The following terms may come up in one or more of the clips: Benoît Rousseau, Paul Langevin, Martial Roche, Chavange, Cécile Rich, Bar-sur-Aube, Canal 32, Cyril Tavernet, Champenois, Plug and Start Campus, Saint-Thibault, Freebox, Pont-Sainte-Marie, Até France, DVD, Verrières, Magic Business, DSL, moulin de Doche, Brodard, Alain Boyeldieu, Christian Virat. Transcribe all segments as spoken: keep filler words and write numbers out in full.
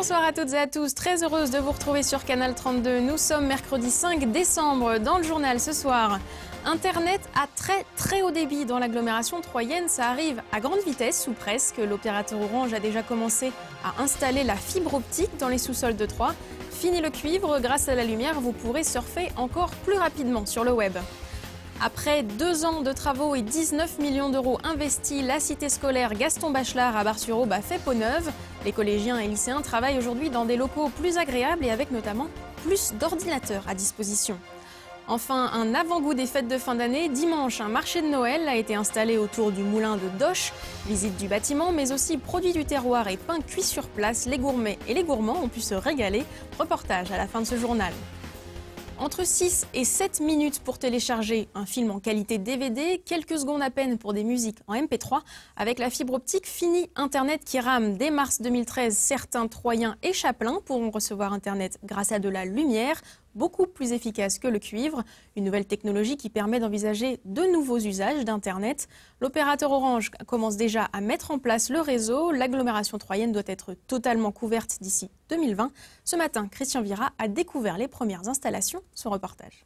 Bonsoir à toutes et à tous, très heureuse de vous retrouver sur Canal trente-deux. Nous sommes mercredi cinq décembre. Dans le journal ce soir, Internet à très très haut débit dans l'agglomération troyenne. Ça arrive à grande vitesse ou presque. L'opérateur Orange a déjà commencé à installer la fibre optique dans les sous-sols de Troyes. Fini le cuivre, grâce à la lumière, vous pourrez surfer encore plus rapidement sur le web. Après deux ans de travaux et dix-neuf millions d'euros investis, la cité scolaire Gaston Bachelard à Bar-sur-Aube a fait peau neuve. Les collégiens et lycéens travaillent aujourd'hui dans des locaux plus agréables et avec notamment plus d'ordinateurs à disposition. Enfin, un avant-goût des fêtes de fin d'année. Dimanche, un marché de Noël a été installé autour du moulin de Doche. Visite du bâtiment, mais aussi produits du terroir et pain cuit sur place. Les gourmets et les gourmands ont pu se régaler. Reportage à la fin de ce journal. Entre six et sept minutes pour télécharger un film en qualité D V D, quelques secondes à peine pour des musiques en M P trois. Avec la fibre optique, fini Internet qui rame. Dès mars deux mille treize, certains Troyens et Chaplins pourront recevoir Internet grâce à de la lumière, beaucoup plus efficace que le cuivre. Une nouvelle technologie qui permet d'envisager de nouveaux usages d'Internet. L'opérateur Orange commence déjà à mettre en place le réseau. L'agglomération troyenne doit être totalement couverte d'ici deux mille vingt. Ce matin, Christian Virat a découvert les premières installations. Son reportage.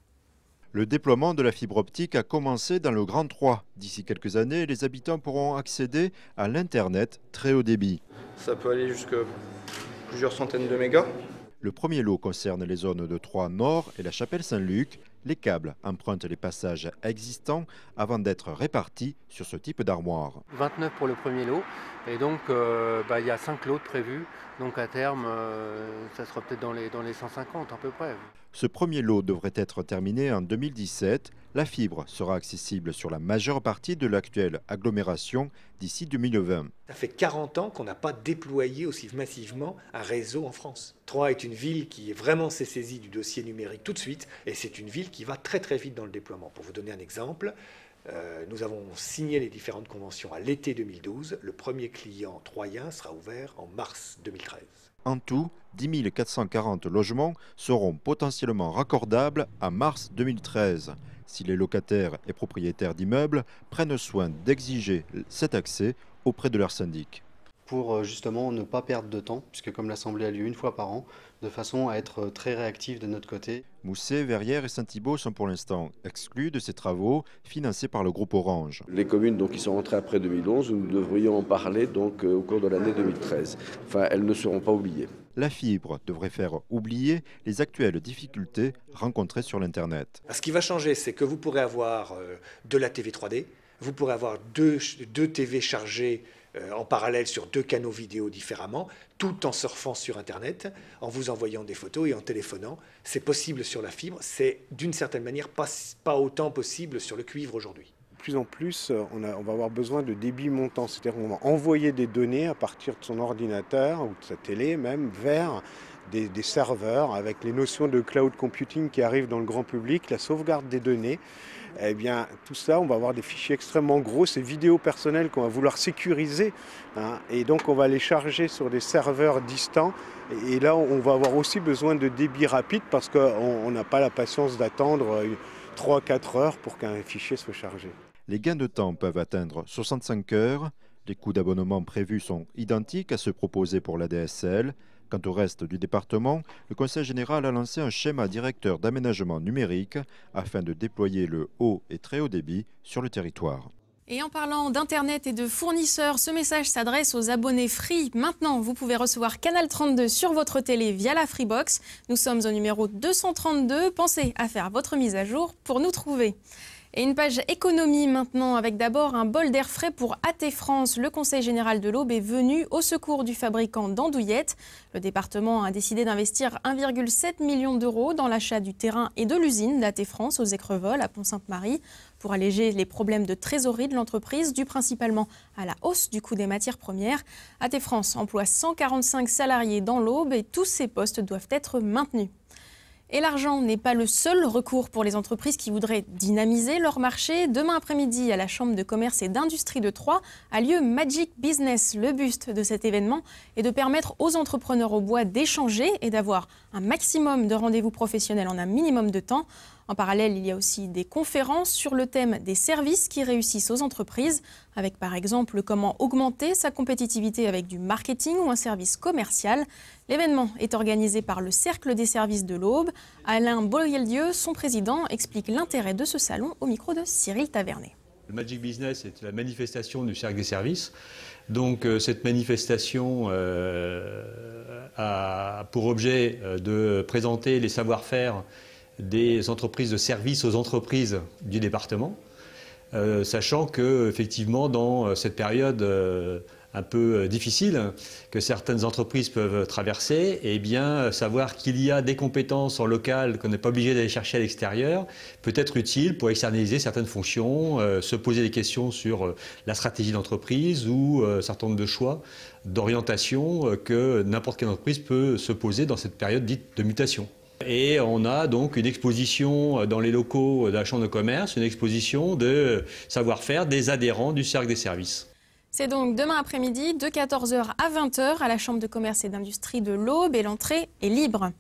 Le déploiement de la fibre optique a commencé dans le Grand Troyes. D'ici quelques années, les habitants pourront accéder à l'Internet très haut débit. Ça peut aller jusqu'à plusieurs centaines de mégas. Le premier lot concerne les zones de Troyes Nord et la Chapelle Saint-Luc. Les câbles empruntent les passages existants avant d'être répartis sur ce type d'armoire. vingt-neuf pour le premier lot et donc euh, bah, y a cinq lots prévus. Donc à terme, euh, ça sera peut-être dans les, dans les cent cinquante à peu près. Ce premier lot devrait être terminé en deux mille dix-sept. La fibre sera accessible sur la majeure partie de l'actuelle agglomération d'ici deux mille vingt. Ça fait quarante ans qu'on n'a pas déployé aussi massivement un réseau en France. Troyes est une ville qui vraiment s'est saisie du dossier numérique tout de suite et c'est une ville qui va très très vite dans le déploiement. Pour vous donner un exemple, euh, nous avons signé les différentes conventions à l'été deux mille douze. Le premier client troyen sera ouvert en mars deux mille treize. En tout, dix mille quatre cent quarante logements seront potentiellement raccordables à mars deux mille treize. Si les locataires et propriétaires d'immeubles prennent soin d'exiger cet accès auprès de leur syndic. Pour justement ne pas perdre de temps, puisque comme l'Assemblée a lieu une fois par an, de façon à être très réactif de notre côté. Mousset, Verrières et Saint-Thibault sont pour l'instant exclus de ces travaux financés par le groupe Orange. Les communes donc, qui sont rentrées après deux mille onze, nous devrions en parler donc, au cours de l'année deux mille treize. Enfin, elles ne seront pas oubliées. La fibre devrait faire oublier les actuelles difficultés rencontrées sur l'Internet. Ce qui va changer, c'est que vous pourrez avoir de la T V trois D, vous pourrez avoir deux, deux T V chargées en parallèle sur deux canaux vidéo différemment, tout en surfant sur Internet, en vous envoyant des photos et en téléphonant. C'est possible sur la fibre, c'est d'une certaine manière pas, pas autant possible sur le cuivre aujourd'hui. De plus en plus, on, a, on va avoir besoin de débit montant, c'est-à-dire qu'on va envoyer des données à partir de son ordinateur ou de sa télé même vers des, des serveurs avec les notions de cloud computing qui arrivent dans le grand public, la sauvegarde des données. Eh bien, tout ça, on va avoir des fichiers extrêmement gros, ces vidéos personnelles qu'on va vouloir sécuriser. Hein, et donc, on va les charger sur des serveurs distants. Et, et là, on va avoir aussi besoin de débit rapide parce qu'on n'a pas la patience d'attendre trois à quatre heures pour qu'un fichier soit chargé. Les gains de temps peuvent atteindre soixante-cinq heures. Les coûts d'abonnement prévus sont identiques à ceux proposés pour la D S L. Quant au reste du département, le Conseil général a lancé un schéma directeur d'aménagement numérique afin de déployer le haut et très haut débit sur le territoire. Et en parlant d'Internet et de fournisseurs, ce message s'adresse aux abonnés Free. Maintenant, vous pouvez recevoir Canal trente-deux sur votre télé via la Freebox. Nous sommes au numéro deux cent trente-deux. Pensez à faire votre mise à jour pour nous trouver. Et une page économie maintenant, avec d'abord un bol d'air frais pour Até France. Le Conseil général de l'Aube est venu au secours du fabricant d'andouillettes. Le département a décidé d'investir un virgule sept million d'euros dans l'achat du terrain et de l'usine d'Até France aux Écrevols à Pont-Sainte-Marie pour alléger les problèmes de trésorerie de l'entreprise, dû principalement à la hausse du coût des matières premières. Até France emploie cent quarante-cinq salariés dans l'Aube et tous ces postes doivent être maintenus. Et l'argent n'est pas le seul recours pour les entreprises qui voudraient dynamiser leur marché. Demain après-midi, à la Chambre de commerce et d'industrie de Troyes, a lieu Magic Business. Le but de cet événement est de permettre aux entrepreneurs au bois d'échanger et d'avoir un maximum de rendez-vous professionnels en un minimum de temps. En parallèle, il y a aussi des conférences sur le thème des services qui réussissent aux entreprises, avec par exemple comment augmenter sa compétitivité avec du marketing ou un service commercial. L'événement est organisé par le Cercle des services de l'Aube. Alain Boyeldieu, son président, explique l'intérêt de ce salon au micro de Cyril Tavernet. Le Magic Business est la manifestation du Cercle des services. Donc euh, cette manifestation euh, a pour objet de présenter les savoir-faire des entreprises de services aux entreprises du département, euh, sachant que effectivement dans cette période euh, un peu difficile que certaines entreprises peuvent traverser, et eh bien savoir qu'il y a des compétences en local qu'on n'est pas obligé d'aller chercher à l'extérieur peut être utile pour externaliser certaines fonctions, euh, se poser des questions sur euh, la stratégie d'entreprise ou euh, un certain nombre de choix d'orientation euh, que n'importe quelle entreprise peut se poser dans cette période dite de mutation. Et on a donc une exposition dans les locaux de la Chambre de commerce, une exposition de savoir-faire des adhérents du Cercle des services. C'est donc demain après-midi de quatorze heures à vingt heures à la Chambre de commerce et d'industrie de l'Aube, et l'entrée est libre.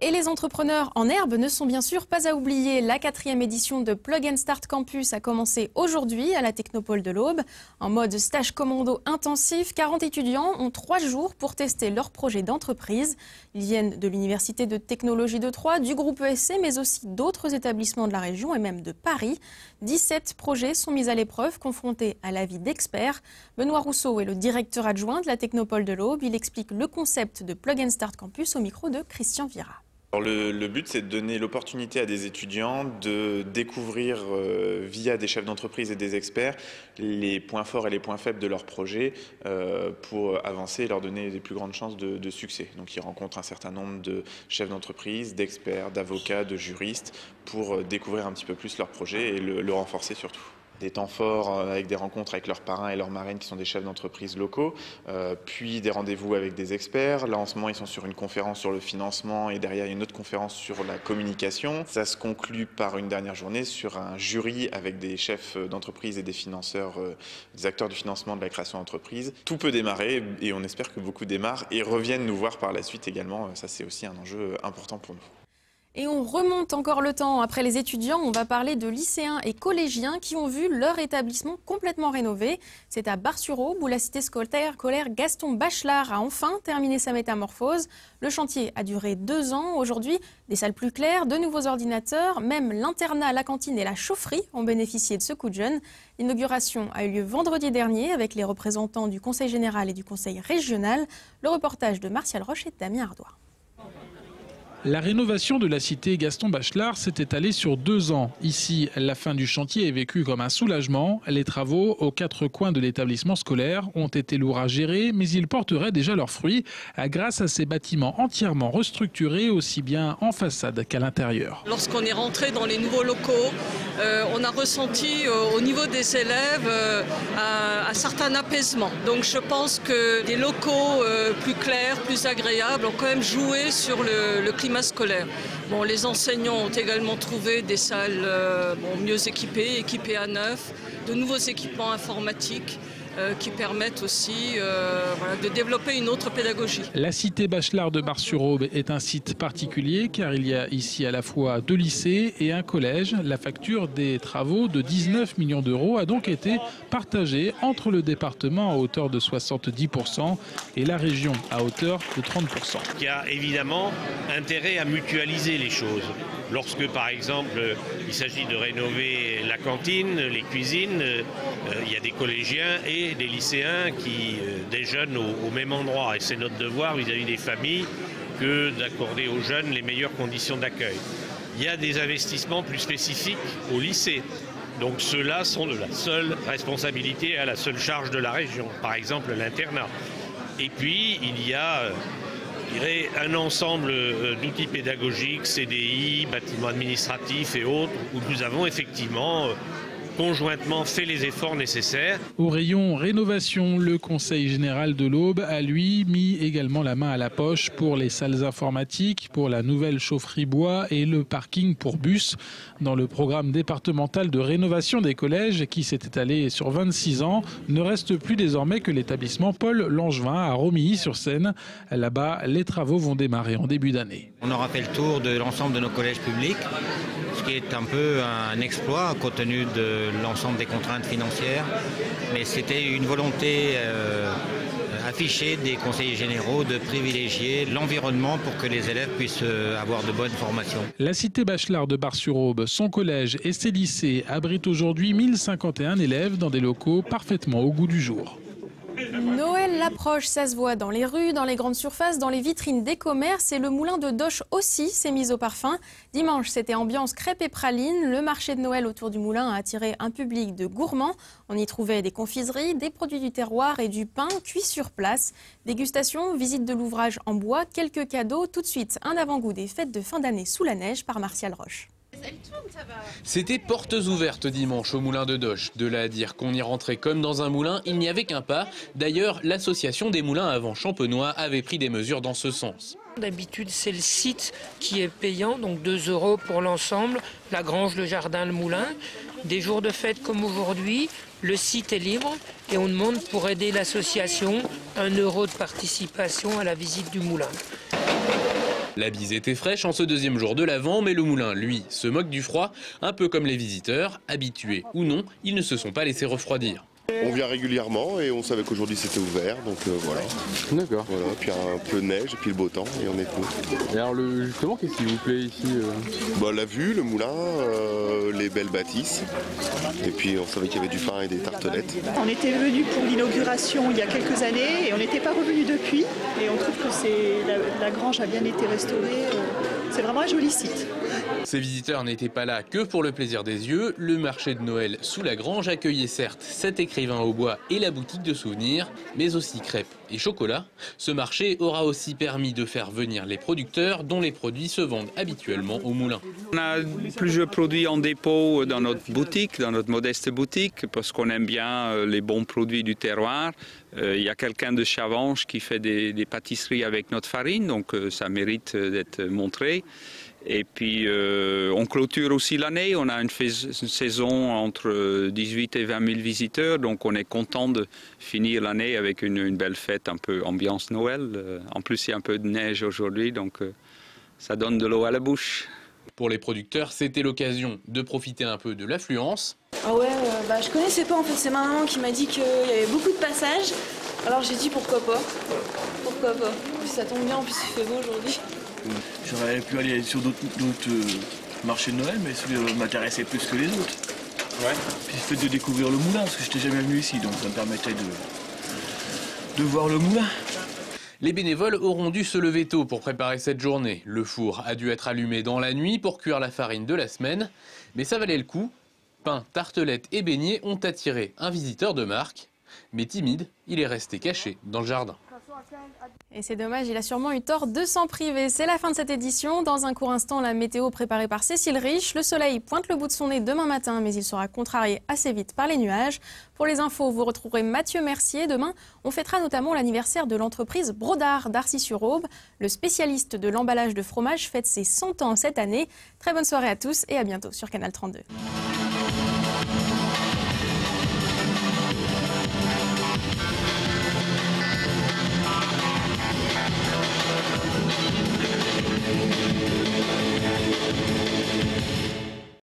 Et les entrepreneurs en herbe ne sont bien sûr pas à oublier. La quatrième édition de Plug and Start Campus a commencé aujourd'hui à la Technopole de l'Aube. En mode stage commando intensif, quarante étudiants ont trois jours pour tester leur projet d'entreprise. Ils viennent de l'Université de technologie de Troyes, du groupe E S C, mais aussi d'autres établissements de la région et même de Paris. dix-sept projets sont mis à l'épreuve, confrontés à l'avis d'experts. Benoît Rousseau est le directeur adjoint de la Technopole de l'Aube. Il explique le concept de Plug and Start Campus au micro de Christian Virat. Alors le, le but, c'est de donner l'opportunité à des étudiants de découvrir euh, via des chefs d'entreprise et des experts les points forts et les points faibles de leur projet euh, pour avancer et leur donner les plus grandes chances de, de succès. Donc ils rencontrent un certain nombre de chefs d'entreprise, d'experts, d'avocats, de juristes pour découvrir un petit peu plus leur projet et le, le renforcer surtout. Des temps forts avec des rencontres avec leurs parrains et leurs marraines qui sont des chefs d'entreprise locaux, euh, puis des rendez-vous avec des experts. Là, en ce moment, ils sont sur une conférence sur le financement et derrière une autre conférence sur la communication. Ça se conclut par une dernière journée sur un jury avec des chefs d'entreprise et des financeurs, euh, des acteurs du financement de la création d'entreprise. Tout peut démarrer et on espère que beaucoup démarrent et reviennent nous voir par la suite également. Ça, c'est aussi un enjeu important pour nous. Et on remonte encore le temps. Après les étudiants, on va parler de lycéens et collégiens qui ont vu leur établissement complètement rénové. C'est à Bar-sur-Aube où la cité scolaire Gaston Bachelard a enfin terminé sa métamorphose. Le chantier a duré deux ans. Aujourd'hui, des salles plus claires, de nouveaux ordinateurs, même l'internat, la cantine et la chaufferie ont bénéficié de ce coup de jeune. L'inauguration a eu lieu vendredi dernier avec les représentants du Conseil général et du Conseil régional. Le reportage de Martial Roche et Damien Ardois. La rénovation de la cité Gaston Bachelard s'est étalée sur deux ans. Ici, la fin du chantier est vécue comme un soulagement. Les travaux aux quatre coins de l'établissement scolaire ont été lourds à gérer, mais ils porteraient déjà leurs fruits grâce à ces bâtiments entièrement restructurés, aussi bien en façade qu'à l'intérieur. Lorsqu'on est rentré dans les nouveaux locaux, euh, on a ressenti euh, au niveau des élèves euh, un, un certain apaisement. Donc je pense que des locaux euh, plus clairs, plus agréables ont quand même joué sur le, le climat scolaire. Bon, les enseignants ont également trouvé des salles euh, bon, mieux équipées, équipées à neuf, de nouveaux équipements informatiques euh, qui permettent aussi euh, voilà, de développer une autre pédagogie. La cité Bachelard de Bar-sur-Aube est un site particulier car il y a ici à la fois deux lycées et un collège. La facture des travaux de dix-neuf millions d'euros a donc été partagée entre le département à hauteur de soixante-dix pour cent et la région à hauteur de trente pour cent. Il y a évidemment intérêt à mutualiser les choses. Lorsque, par exemple, il s'agit de rénover la cantine, les cuisines, euh, il y a des collégiens et des lycéens qui euh, déjeunent au, au même endroit. Et c'est notre devoir vis-à-vis des familles que d'accorder aux jeunes les meilleures conditions d'accueil. Il y a des investissements plus spécifiques au lycée. Donc ceux-là sont de la seule responsabilité à la seule charge de la région. Par exemple, l'internat. Et puis, il y a... Euh, Je dirais un ensemble d'outils pédagogiques, C D I, bâtiments administratifs et autres, où nous avons effectivement conjointement fait les efforts nécessaires. Au rayon rénovation, le Conseil général de l'Aube a, lui, mis également la main à la poche pour les salles informatiques, pour la nouvelle chaufferie bois et le parking pour bus dans le programme départemental de rénovation des collèges qui s'est étalé sur vingt-six ans. Ne reste plus désormais que l'établissement Paul Langevin à Romilly-sur-Seine. Là-bas, les travaux vont démarrer en début d'année. On aura fait le tour de l'ensemble de nos collèges publics, ce qui est un peu un exploit compte tenu de l'ensemble des contraintes financières. Mais c'était une volonté euh, affichée des conseillers généraux de privilégier l'environnement pour que les élèves puissent avoir de bonnes formations. La cité Bachelard de Bar-sur-Aube, son collège et ses lycées abritent aujourd'hui mille cinquante et un élèves dans des locaux parfaitement au goût du jour. Noël l'approche, ça se voit dans les rues, dans les grandes surfaces, dans les vitrines des commerces et le moulin de Doche aussi s'est mis au parfum. Dimanche, c'était ambiance crêpes et pralines. Le marché de Noël autour du moulin a attiré un public de gourmands. On y trouvait des confiseries, des produits du terroir et du pain cuit sur place. Dégustation, visite de l'ouvrage en bois, quelques cadeaux. Tout de suite, un avant-goût des fêtes de fin d'année sous la neige par Martial Roche. C'était portes ouvertes dimanche au moulin de Doche. De là à dire qu'on y rentrait comme dans un moulin, il n'y avait qu'un pas. D'ailleurs, l'association des moulins avant Champenois avait pris des mesures dans ce sens. D'habitude, c'est le site qui est payant, donc deux euros pour l'ensemble, la grange, le jardin, le moulin. Des jours de fête comme aujourd'hui, le site est libre et on demande pour aider l'association un euro de participation à la visite du moulin. La bise était fraîche en ce deuxième jour de l'Avent, mais le moulin, lui, se moque du froid. Un peu comme les visiteurs, habitués ou non, ils ne se sont pas laissés refroidir. On vient régulièrement et on savait qu'aujourd'hui c'était ouvert, donc euh, voilà. D'accord. Voilà, puis un peu de neige, et puis le beau temps, et on est cool. Et alors le, justement, qu'est-ce qui vous plaît ici euh... bah, la vue, le moulin, euh, les belles bâtisses, et puis on savait qu'il y avait du pain et des tartelettes. On était venus pour l'inauguration il y a quelques années, et on n'était pas revenus depuis, et on trouve que la, la grange a bien été restaurée, c'est vraiment un joli site. Ces visiteurs n'étaient pas là que pour le plaisir des yeux. Le marché de Noël sous la grange accueillait certes cet écrivain au bois et la boutique de souvenirs, mais aussi crêpes et chocolat. Ce marché aura aussi permis de faire venir les producteurs dont les produits se vendent habituellement au moulin. On a plusieurs produits en dépôt dans notre boutique, dans notre modeste boutique, parce qu'on aime bien les bons produits du terroir. Il y a quelqu'un de Chavange qui fait des, des pâtisseries avec notre farine, donc ça mérite d'être montré. Et puis euh, on clôture aussi l'année, on a une, une saison entre dix-huit et vingt mille visiteurs, donc on est content de finir l'année avec une, une belle fête, un peu ambiance Noël. En plus il y a un peu de neige aujourd'hui, donc euh, ça donne de l'eau à la bouche. Pour les producteurs, c'était l'occasion de profiter un peu de l'affluence. Ah ouais, euh, bah, je connaissais pas en fait, c'est ma maman qui m'a dit qu'il y avait beaucoup de passages, alors j'ai dit pourquoi pas, pourquoi pas, en plus ça tombe bien, en plus il fait beau aujourd'hui. J'aurais pu aller sur d'autres euh, marchés de Noël, mais celui-là m'intéressait plus que les autres. Ouais. Puis le fait de découvrir le moulin, parce que je n'étais jamais venu ici, donc ça me permettait de, de voir le moulin. Les bénévoles auront dû se lever tôt pour préparer cette journée. Le four a dû être allumé dans la nuit pour cuire la farine de la semaine, mais ça valait le coup. Pain, tartelettes et beignets ont attiré un visiteur de marque, mais timide, il est resté caché dans le jardin. Et c'est dommage, il a sûrement eu tort de s'en priver. C'est la fin de cette édition. Dans un court instant, la météo préparée par Cécile Rich. Le soleil pointe le bout de son nez demain matin, mais il sera contrarié assez vite par les nuages. Pour les infos, vous retrouverez Mathieu Mercier. Demain, on fêtera notamment l'anniversaire de l'entreprise Brodard d'Arcy-sur-Aube. Le spécialiste de l'emballage de fromage fête ses cent ans cette année. Très bonne soirée à tous et à bientôt sur Canal trente-deux.